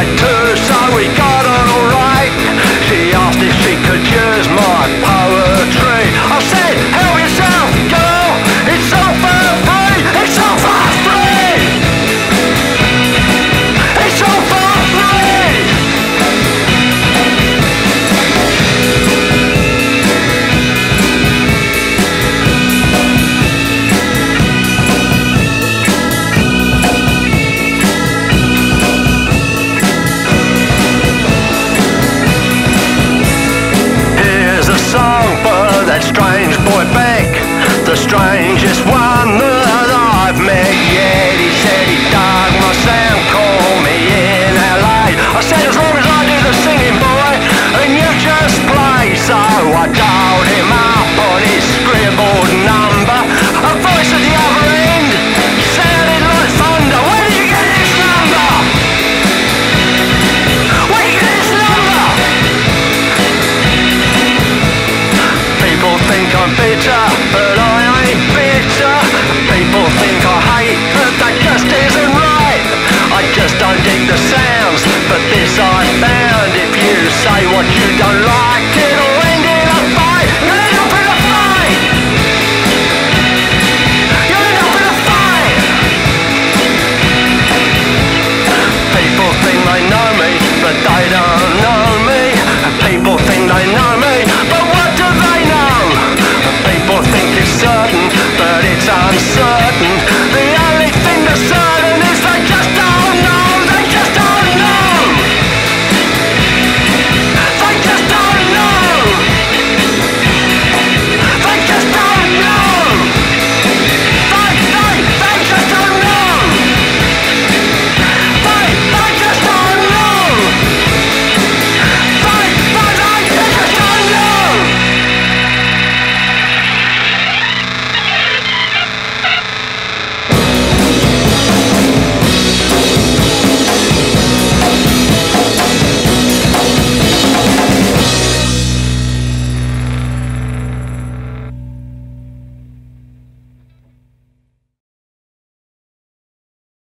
I curse, I wake up.